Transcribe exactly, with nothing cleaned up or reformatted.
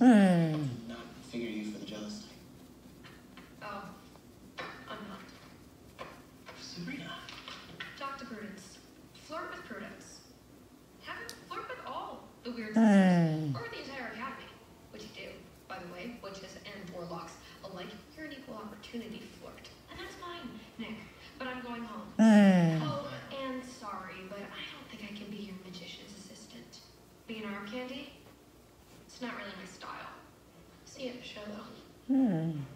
Mm. I'm not figuring you for the jealous type. Oh, I'm not. Sabrina. Doctor Prudence, flirt with Prudence. Have him flirt with all the weird mm. sisters, or the entire academy, which you do, by the way, which is and warlocks alike. You're an equal opportunity flirt, and that's mine, Nick. But I'm going home. Mm. Oh, and sorry, but I don't think I can be your magician's assistant. B and R candy? It's not really my style. See you at the show, though. Mm.